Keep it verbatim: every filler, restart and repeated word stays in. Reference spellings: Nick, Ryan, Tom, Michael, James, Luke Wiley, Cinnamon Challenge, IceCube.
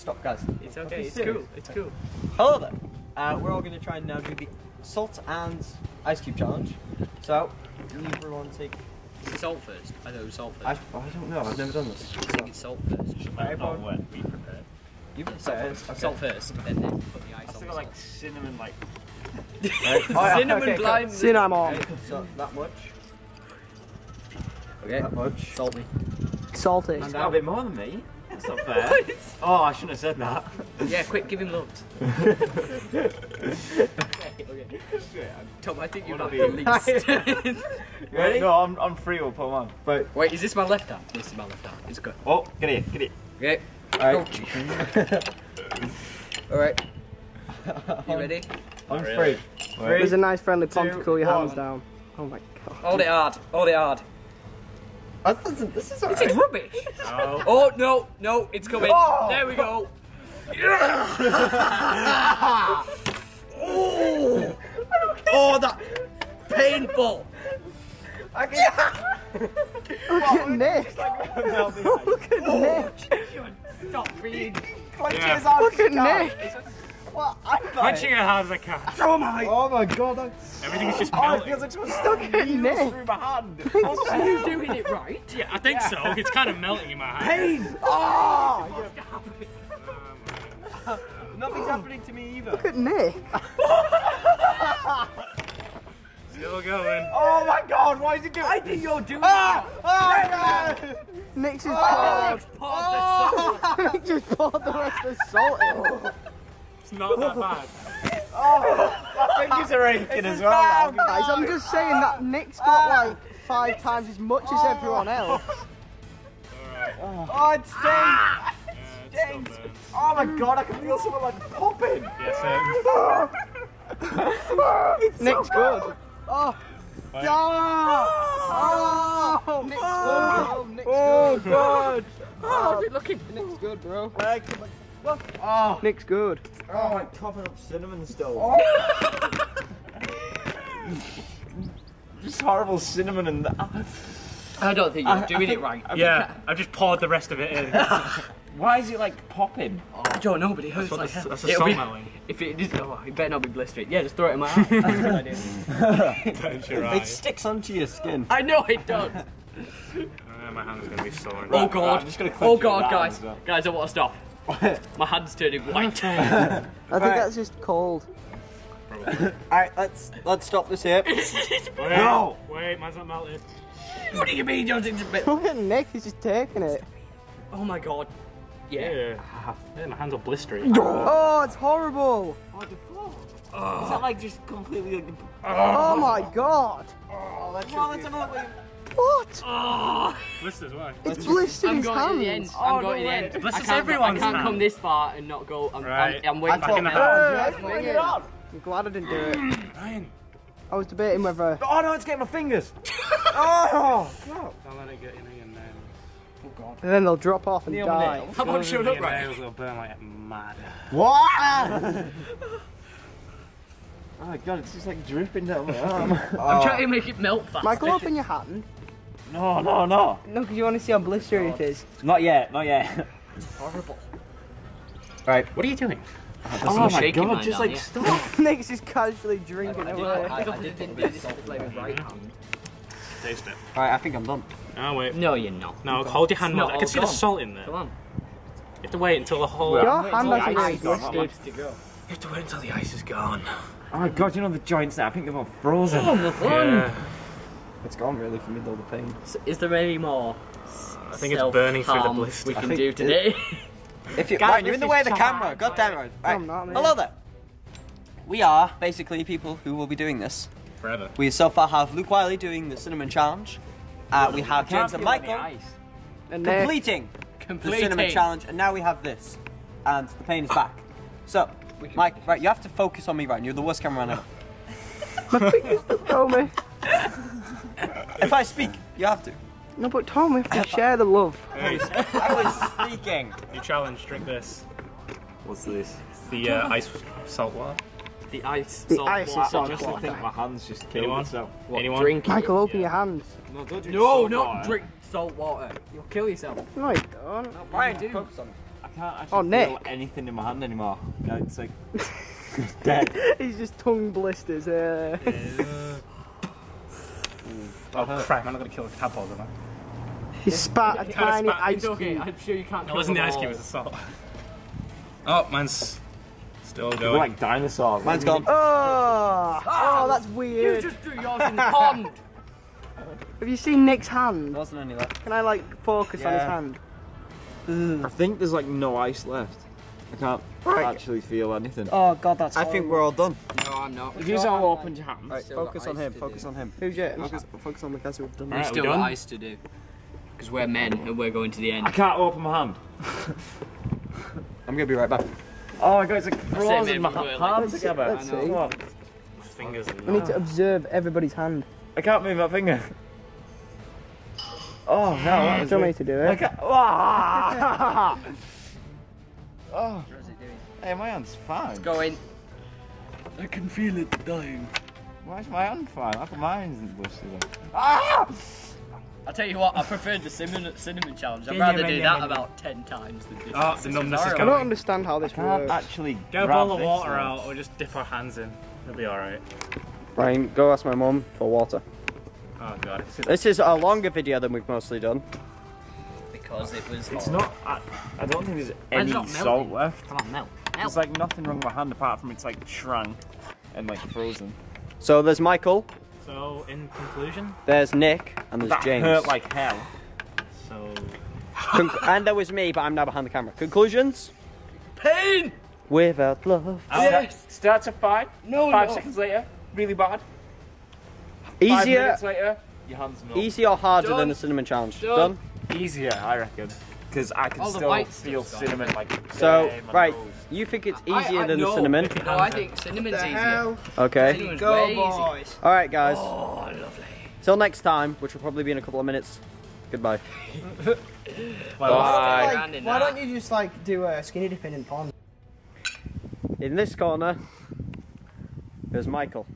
stop, guys. It's okay. It's serious. cool. It's cool. However, uh, we're all going to try and now do the salt and ice cube challenge. So, everyone take. Is it salt first? I know salt first. I, I don't know. I've never done this. I think it's salt first. Should right, everyone, when we prepare. You prepare salt, okay. Salt first, and then put the ice on. I've got like cinnamon, like. Right. Cinnamon okay, blind. Cinnamon. Okay, so that much. Okay. That much. Salty. Salty. And a bit more than me. That's not fair. Oh, I shouldn't have said that. Yeah, quick, give him lumps. Okay, okay. Tom, I think you're not the least. Ready? No, I'm, I'm free, we'll put him on. But wait, is this my left hand? This is my left hand. It's good. Oh, get it, get it. Okay. Alright. Oh, Alright. You ready? I'm free. There's a nice friendly pond to cool your hands down. Oh my god. Hold it hard, hold it hard. This is alright. This is rubbish! Oh. Oh, no, no, it's coming. Oh. There we go. Yeah. Oh. Oh, that painful. I can... yeah. Look at Nick. Look at Nick. Stop being... Yeah. Look at Nick. What? I'm punching it hard as I can. Oh my! Oh my god! I'm... Everything's just melting. Oh, it feels like someone's stuck in my through my hand. Oh, are you doing it right? Yeah, I think yeah. so. It's kind of melting in my hand. Pain! Oh! What's yeah. happening? Uh, nothing's happening to me either. Look at Nick. Still going. Oh my god! Why is it doing? I think you're doing. Ah! That. Oh, no. Nick just poured. Oh. Oh. Nick just poured the rest of the salt in. It's not that bad. Oh, my fingers are aching as well. Guys, I'm just saying that Nick's got like five times as much as everyone else. Alright. Oh, it stinks! Ah, it yeah, stinks! Oh my god, I can feel someone like popping! Yeah, same. Nick's good. Oh! Nick's good, Nick's good. Oh god! How's it looking? Nick's good, bro. Oh. Nick's good. Oh, I'm coughing up cinnamon still. Oh. Just horrible cinnamon and that. I don't think you're I, doing I think, it right. I yeah, I've just poured the rest of it in. Why is it like popping? Oh, I don't know, but it hurts like hell. That's a salt melting. If it is, oh, it better not be blistering. Yeah, just throw it in my eye. That's a good idea. Don't you right. It sticks onto your skin. I know it does. Uh, my hand's going to be sore. Oh god. Right, I'm just gonna oh god, guys. Well. Guys, I want to stop. My hand's turning white. I think right. that's just cold. Alright, let's let's stop this here. Wait, no! Wait, mine's not melted. What do you mean, Johnson's a bit? Look at Nick, he's just taking it. Oh my god. Yeah. yeah. Ah, my hands are blistering. Oh, it's horrible. Oh, the floor. Oh. Is that like just completely like the... Oh, oh my god. Oh, that's well, let's have a look at you. What? Oh. Blisters, why? It's blistered his hands. I'm going to the end. I'm oh, going no to the end. Blisters everyone. I can't come this far and not go. I'm, right. I'm, I'm waiting for it. I'm glad I didn't do it. Ryan. I was debating whether... Oh no, it's getting my fingers. Oh, God. Don't let it get in your nails. Oh, God. And then they'll drop off and Neil die. Come on, shut up, Ryan. Nails will burn like mad. What? Oh, my God, it's just like dripping down my arm. Oh. I'm trying to make it melt fast. Michael, open your hand. No, no, no. No, because you want to see how blistery it is. Not yet, not yet. It's horrible. Right, what are you doing? Oh, oh my god, just like stop. Nick's just casually drinking away. I, I didn't do this with my right hand. Taste it. Alright, I think I'm done. No, wait. No, you're not. No, hold your hand more. I can see the salt in there. Come on. You have to wait until the whole... Your hand hasn't blistered. You have to wait until the ice is gone. Oh my god, you know the joints there? I think they're all frozen. Oh, the fun. It's gone really for me, though, the pain. So is there any more? I think it's burning through the blister. We can do today. If you, guys, right, you're in the way of the camera. God damn it! Right. I'm not, hello there. We are basically people who will be doing this forever. We so far have Luke Wiley doing the cinnamon challenge. Uh, we have James and Michael and completing, completing the cinnamon challenge, and now we have this, and the pain is back. So, Mike, right, you have to focus on me, right? You're the worst cameraman ever. My fingers don't tell me. If I speak, you have to. No, but Tom, we have to share the love. Hey. I was speaking. New challenge, drink this. What's this? It's the uh, ice salt water. The ice the salt ice water. Salt I just water. think my hand's just killing myself. Anyone? Drink Michael, it. open yeah. your hands. No, don't drink no, salt not water. drink salt water. You'll kill yourself. No, I don't. No, Brian, do. I can't actually oh, Nick. feel anything in my hand anymore. No, it's like dead. He's just tongue blisters. Uh... Yeah. Oh crap! I'm not gonna kill a tadpole, am I? He spat yeah, a tiny spat. ice cube. It's okay. I'm sure you can't. No, it wasn't the ice cube. It was the salt. Oh, mine's still going. We're like dinosaurs. Mine's gone. Oh, oh, that's weird. You just do yours in the pond. Have you seen Nick's hand? There wasn't any left. Can I like focus yeah. on his hand? I think there's like no ice left. I can't right. actually feel anything. Oh god, that's horrible. I think we're all done. No, I'm not. If you all opened your hands. Right, focus on him, focus do. on him. Who's it? Focus, focus on the guys who have done. We've still got ice to do. Because we're men and we're going to the end. I can't open my hand. I'm gonna be right back. Oh my god, it's like frozen my hands like, together. Let's see. Come on. My fingers are we need to observe everybody's hand. I can't move my finger. Oh no, that was don't need to do it. Oh. Oh. What is it doing? Hey, my hand's fine. It's going. I can feel it dying. Why is my hand fine? How come mine isn't busted? Ah! I'll tell you what, I preferred the cinnamon, cinnamon challenge. I'd rather do that about ten times than this. Oh, the numbness is coming. I don't understand how this I can't works. Actually get a bowl of water out out or just dip our hands in. It'll be alright. Ryan, go ask my mum for water. Oh god. This is a longer video than we've mostly done. Because it was It's horrible. not... I, I don't think there's any salt melting. left. Come on, melt. melt. There's like nothing wrong with my hand apart from it's like shrunk and like frozen. So there's Michael. So in conclusion? There's Nick and there's that James. That hurt like hell. So... Con and there was me, but I'm now behind the camera. Conclusions? Pain! Without love. Yes! Start to fight. No, Five no. seconds later. Really bad. Easier, later, your hands easier or harder Done. than the cinnamon challenge? Done. Done? Easier, I reckon. Because I can All still feel cinnamon gone. like So, right, nose. you think it's easier I, I, than no, the cinnamon? No, I think cinnamon's easier. Hell? Okay. Cinnamon's Go, way boys. Easier. All right, guys. Oh, lovely. Till next time, which will probably be in a couple of minutes. Goodbye. Bye. Bye. Like, why don't you just, like, do a skinny dipping in pond? In this corner, there's Michael.